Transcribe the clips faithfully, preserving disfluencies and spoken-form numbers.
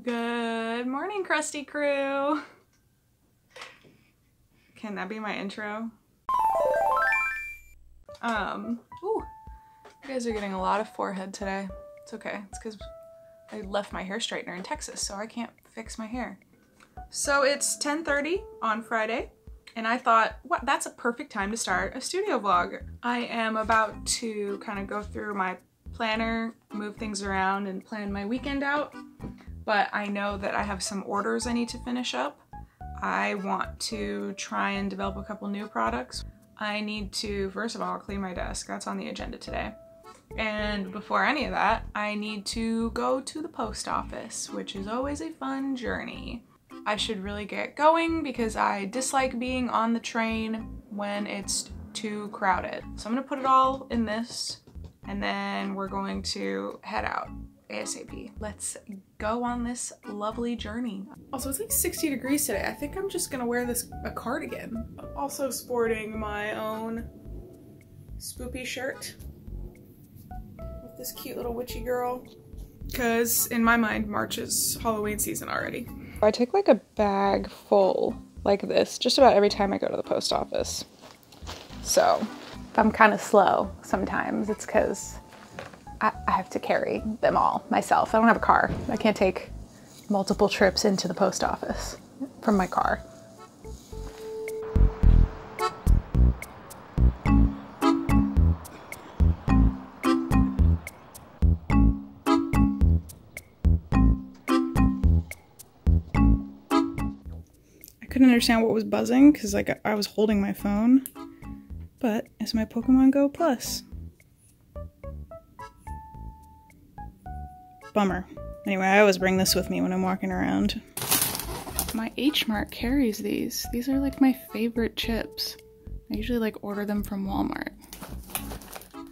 Good morning, Krusty Crew. Can that be my intro? Um, ooh, you guys are getting a lot of forehead today. It's okay, it's because I left my hair straightener in Texas, so I can't fix my hair. So it's ten thirty on Friday, and I thought, wow, that's a perfect time to start a studio vlog. I am about to kind of go through my planner, move things around, and plan my weekend out. But I know that I have some orders I need to finish up. I want to try and develop a couple new products. I need to, first of all, clean my desk. That's on the agenda today. And before any of that, I need to go to the post office, which is always a fun journey. I should really get going because I dislike being on the train when it's too crowded. So I'm gonna put it all in this and then we're going to head out ASAP. Let's go on this lovely journey. Also, it's like sixty degrees today. I think I'm just gonna wear this a cardigan. I'm also sporting my own spoopy shirt with this cute little witchy girl. Cause in my mind, March is Halloween season already. I take like a bag full like this just about every time I go to the post office. So if I'm kind of slow sometimes, it's cause I have to carry them all myself. I don't have a car. I can't take multiple trips into the post office from my car. I couldn't understand what was buzzing because like I was holding my phone, but it's my Pokemon Go Plus. Bummer. Anyway, I always bring this with me when I'm walking around. My H-Mart carries these. These are like my favorite chips. I usually like order them from Walmart.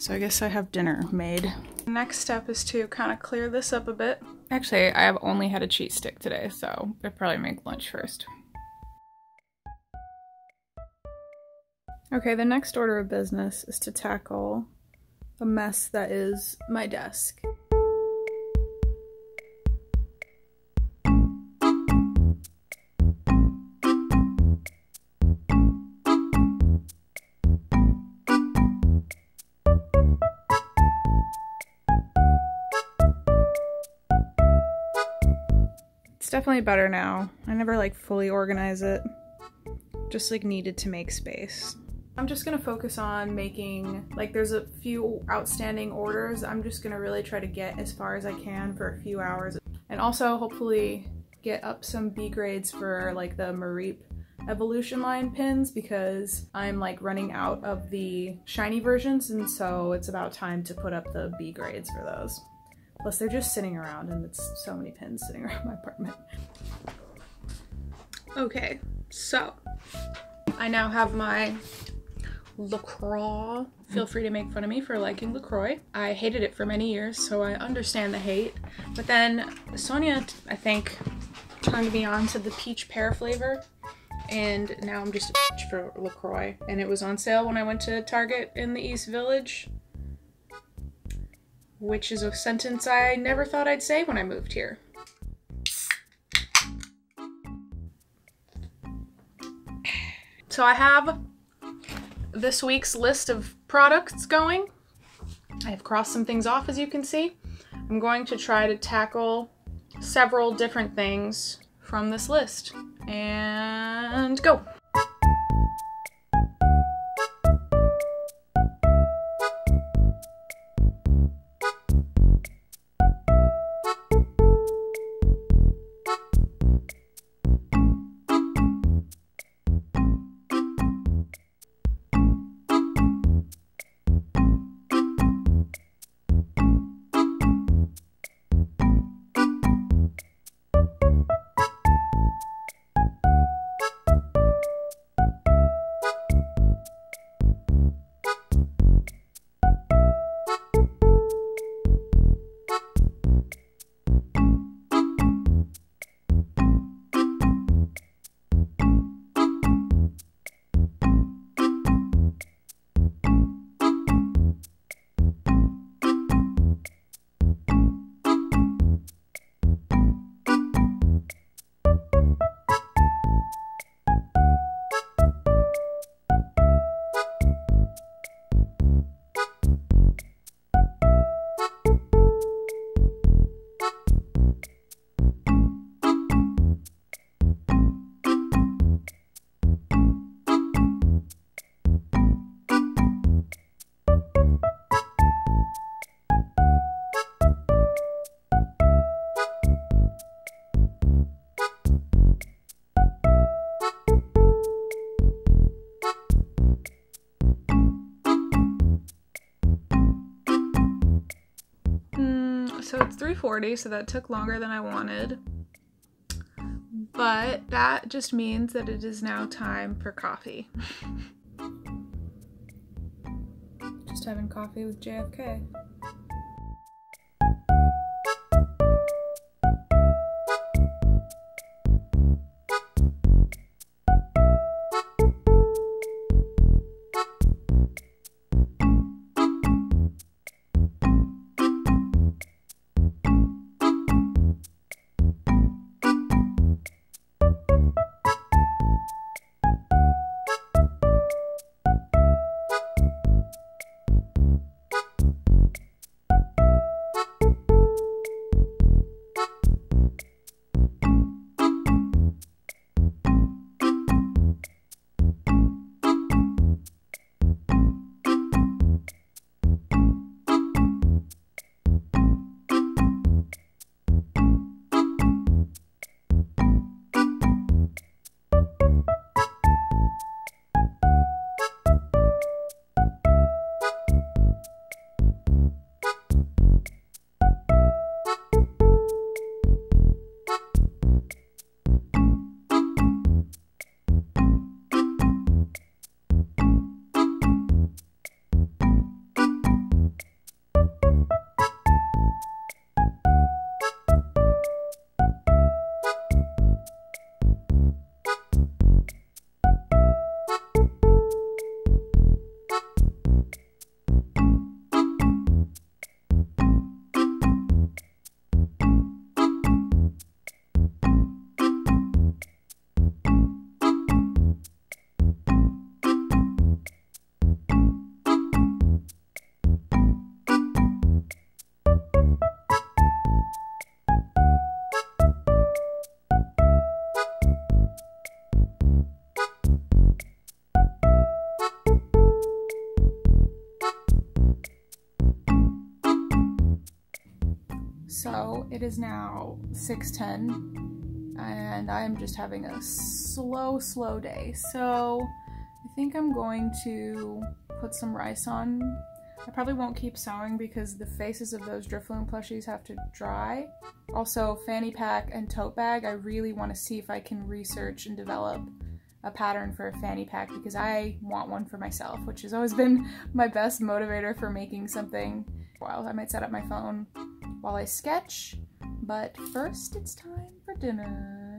So I guess I have dinner made. The next step is to kind of clear this up a bit. Actually, I have only had a cheese stick today, so I'd probably make lunch first. Okay, the next order of business is to tackle the mess that is my desk. It's definitely better now. I never like fully organize it. Just like needed to make space. I'm just gonna focus on making, like there's a few outstanding orders. I'm just gonna really try to get as far as I can for a few hours. And also hopefully get up some B grades for like the Mareep evolution line pins because I'm like running out of the shiny versions, and so it's about time to put up the B grades for those. Plus they're just sitting around and it's so many pins sitting around my apartment. Okay, so I now have my LaCroix. Feel free to make fun of me for liking LaCroix. I hated it for many years, so I understand the hate. But then Sonia, I think, turned me on to the peach pear flavor. And now I'm just a bitch for LaCroix. And it was on sale when I went to Target in the East Village, which is a sentence I never thought I'd say when I moved here. So I have this week's list of products going. I've crossed some things off, as you can see. I'm going to try to tackle several different things from this list. And go! So it's three forty, so that took longer than I wanted. But that just means that it is now time for coffee. Just having coffee with J F K. So it is now six ten and I'm just having a slow, slow day. So I think I'm going to put some rice on. I probably won't keep sewing because the faces of those Drifloon plushies have to dry. Also, fanny pack and tote bag, I really want to see if I can research and develop a pattern for a fanny pack because I want one for myself, which has always been my best motivator for making something. Well, I might set up my phone while I sketch, but first it's time for dinner.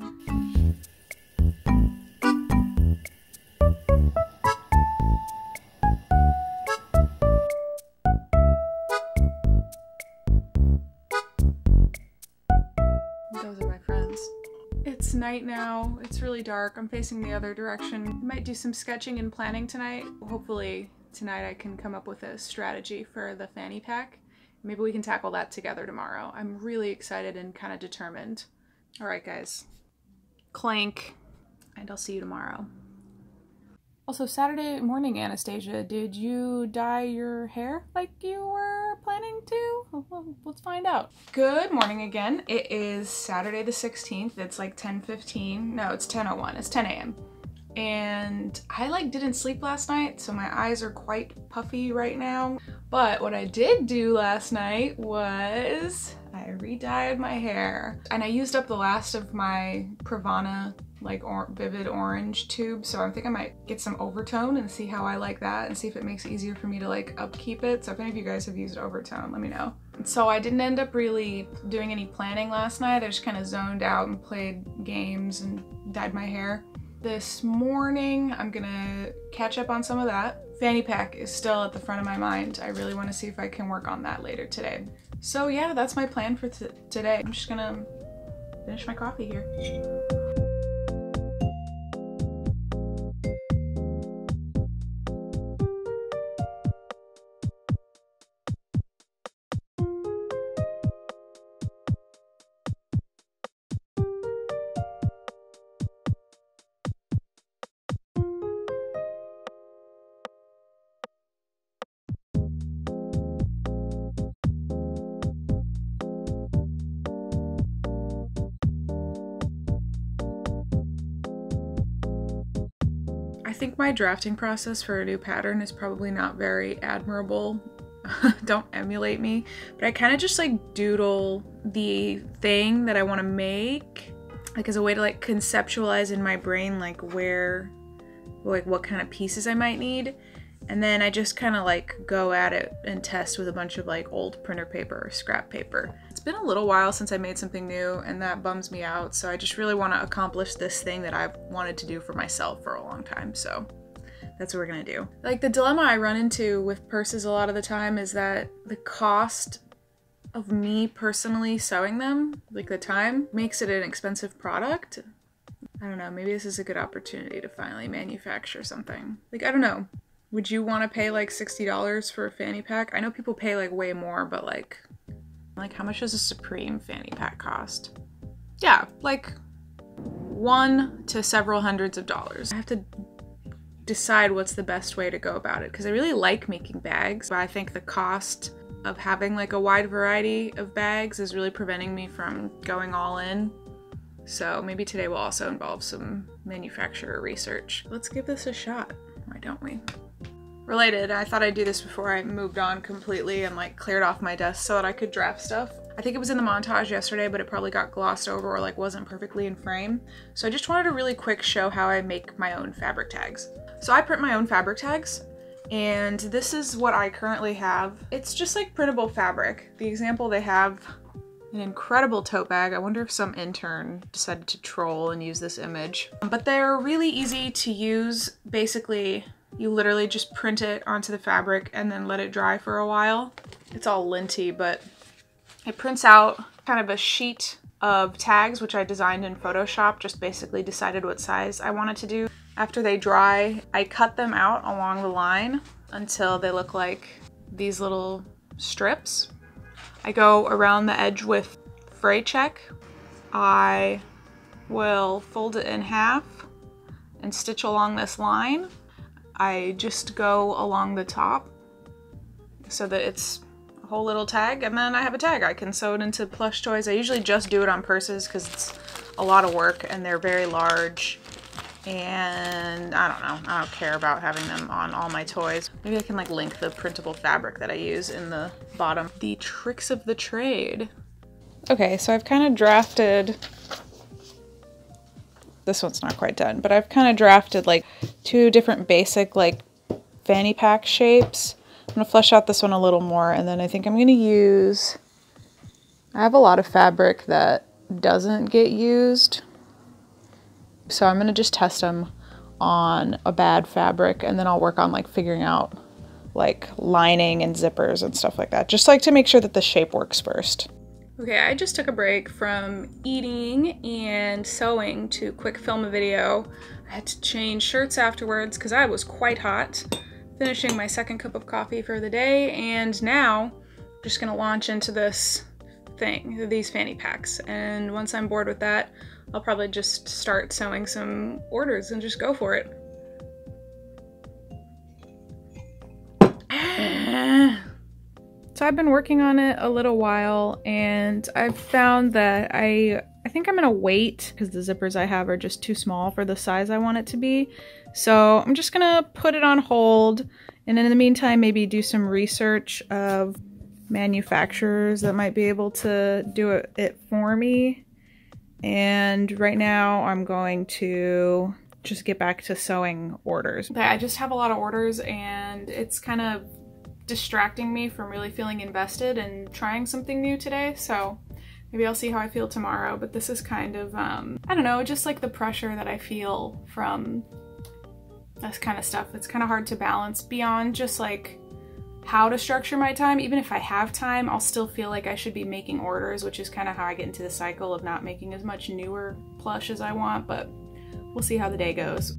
Those are my friends. It's night now, it's really dark, I'm facing the other direction. I might do some sketching and planning tonight. Hopefully tonight I can come up with a strategy for the fanny pack. Maybe we can tackle that together tomorrow. I'm really excited and kind of determined. All right, guys. Clank. And I'll see you tomorrow. Also, Saturday morning, Anastasia, did you dye your hair like you were planning to? Well, let's find out. Good morning again. It is Saturday the sixteenth. It's like ten fifteen. No, it's ten oh one. It's ten a m And I like didn't sleep last night, so my eyes are quite puffy right now. But what I did do last night was I re-dyed my hair. And I used up the last of my Pravana like or vivid orange tube, so I think I might get some Overtone and see how I like that and see if it makes it easier for me to like upkeep it. So if any of you guys have used Overtone, let me know. So I didn't end up really doing any planning last night. I just kind of zoned out and played games and dyed my hair. This morning, I'm gonna catch up on some of that. Fanny pack is still at the front of my mind. I really wanna see if I can work on that later today. So yeah, that's my plan for today. I'm just gonna finish my coffee here. I think my drafting process for a new pattern is probably not very admirable. don't emulate me, but I kind of just like doodle the thing that I want to make, like as a way to like conceptualize in my brain like where, like what kind of pieces I might need. And then I just kind of like go at it and test with a bunch of like old printer paper or scrap paper. It's been a little while since I made something new and that bums me out. So I just really want to accomplish this thing that I've wanted to do for myself for a long time. So that's what we're gonna do. Like the dilemma I run into with purses a lot of the time is that the cost of me personally sewing them, like the time, makes it an expensive product. I don't know, maybe this is a good opportunity to finally manufacture something. Like, I don't know. Would you want to pay like sixty dollars for a fanny pack? I know people pay like way more, but like, like how much does a Supreme fanny pack cost? Yeah, like one to several hundreds of dollars. I have to decide what's the best way to go about it because I really like making bags, but I think the cost of having like a wide variety of bags is really preventing me from going all in. So maybe today will also involve some manufacturer research. Let's give this a shot. Why don't we? Related, I thought I'd do this before I moved on completely and like cleared off my desk so that I could draft stuff. I think it was in the montage yesterday, but it probably got glossed over or like wasn't perfectly in frame. So I just wanted to really quick show how I make my own fabric tags. So I print my own fabric tags and this is what I currently have. It's just like printable fabric. The example they have an incredible tote bag. I wonder if some intern decided to troll and use this image. But they're really easy to use. Basically, you literally just print it onto the fabric and then let it dry for a while. It's all linty, but it prints out kind of a sheet of tags, which I designed in Photoshop, just basically decided what size I wanted to do. After they dry, I cut them out along the line until they look like these little strips. I go around the edge with Fray Check. I will fold it in half and stitch along this line. I just go along the top so that it's a whole little tag, and then I have a tag. I can sew it into plush toys. I usually just do it on purses because it's a lot of work and they're very large. And I don't know, I don't care about having them on all my toys. Maybe I can like link the printable fabric that I use in the bottom. The tricks of the trade. Okay, so I've kind of drafted, this one's not quite done, but I've kind of drafted like two different basic like fanny pack shapes. I'm gonna flesh out this one a little more and then I think I'm gonna use, I have a lot of fabric that doesn't get used. So I'm gonna just test them on a bad fabric and then I'll work on like figuring out like lining and zippers and stuff like that. Just like to make sure that the shape works first. Okay, I just took a break from eating and sewing to quick film a video. I had to change shirts afterwards because I was quite hot. Finishing my second cup of coffee for the day and now I'm just gonna launch into this thing, these fanny packs. And once I'm bored with that, I'll probably just start sewing some orders and just go for it. So I've been working on it a little while and I've found that I I think I'm gonna wait because the zippers I have are just too small for the size I want it to be. So I'm just gonna put it on hold and in the meantime maybe do some research of manufacturers that might be able to do it, it for me. And right now I'm going to just get back to sewing orders. Okay, I just have a lot of orders and it's kind of distracting me from really feeling invested and trying something new today. So maybe I'll see how I feel tomorrow, but this is kind of, um, I don't know, just like the pressure that I feel from this kind of stuff. It's kind of hard to balance beyond just like how to structure my time. Even if I have time, I'll still feel like I should be making orders, which is kind of how I get into the cycle of not making as much newer plush as I want, but we'll see how the day goes.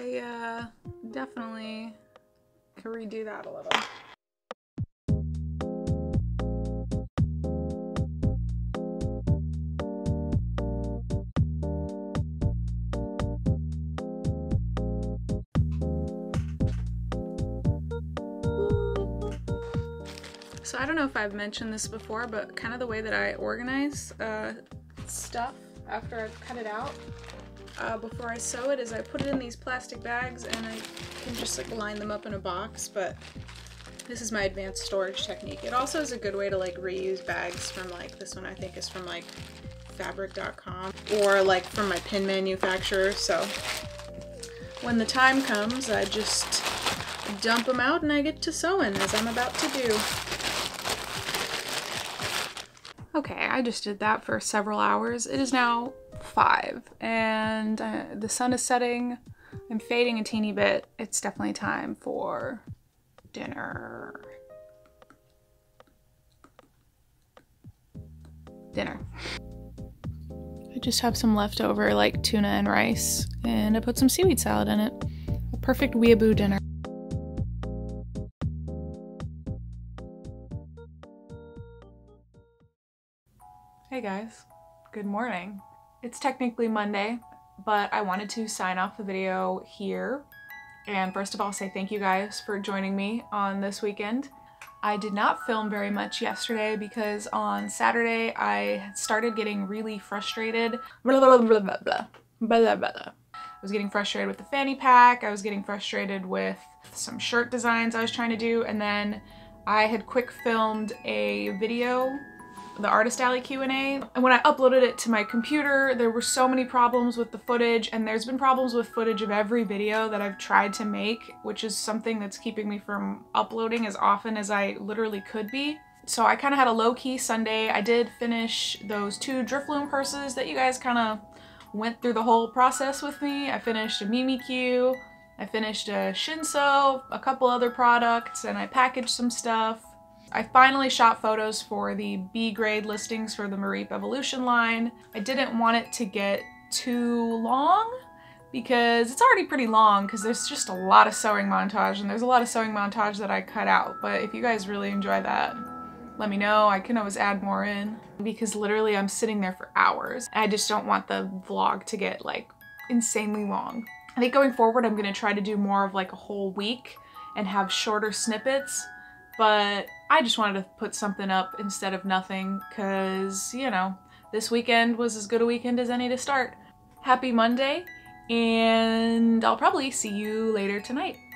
I uh, definitely could redo that a little. So I don't know if I've mentioned this before, but kind of the way that I organize uh, stuff after I've cut it out uh, before I sew it is I put it in these plastic bags and I can just like line them up in a box, but this is my advanced storage technique. It also is a good way to like reuse bags from like, this one I think is from like fabric dot com or like from my pin manufacturer. So when the time comes, I just dump them out and I get to sewing as I'm about to do. Okay, I just did that for several hours. It is now five and uh, the sun is setting. I'm fading a teeny bit. It's definitely time for dinner. Dinner. I just have some leftover like tuna and rice and I put some seaweed salad in it. A perfect weeaboo dinner. Hey guys, good morning. It's technically Monday, but I wanted to sign off the video here. And first of all, say thank you guys for joining me on this weekend. I did not film very much yesterday because on Saturday I started getting really frustrated. Blah, blah, blah, blah, blah, blah, blah. I was getting frustrated with the fanny pack. I was getting frustrated with some shirt designs I was trying to do. And then I had quick filmed a video, the Artist Alley Q and A, and when I uploaded it to my computer, there were so many problems with the footage, and there's been problems with footage of every video that I've tried to make, which is something that's keeping me from uploading as often as I literally could be. So I kind of had a low-key Sunday. I did finish those two Drifloon purses that you guys kind of went through the whole process with me. I finished a Mimikyu, I finished a Shinso, a couple other products, and I packaged some stuff. I finally shot photos for the B-grade listings for the Mareep Evolution line. I didn't want it to get too long because it's already pretty long because there's just a lot of sewing montage and there's a lot of sewing montage that I cut out. But if you guys really enjoy that, let me know. I can always add more in because literally I'm sitting there for hours. I just don't want the vlog to get like insanely long. I think going forward, I'm gonna try to do more of like a whole week and have shorter snippets, but I just wanted to put something up instead of nothing because, you know, this weekend was as good a weekend as any to start. Happy Monday, and I'll probably see you later tonight.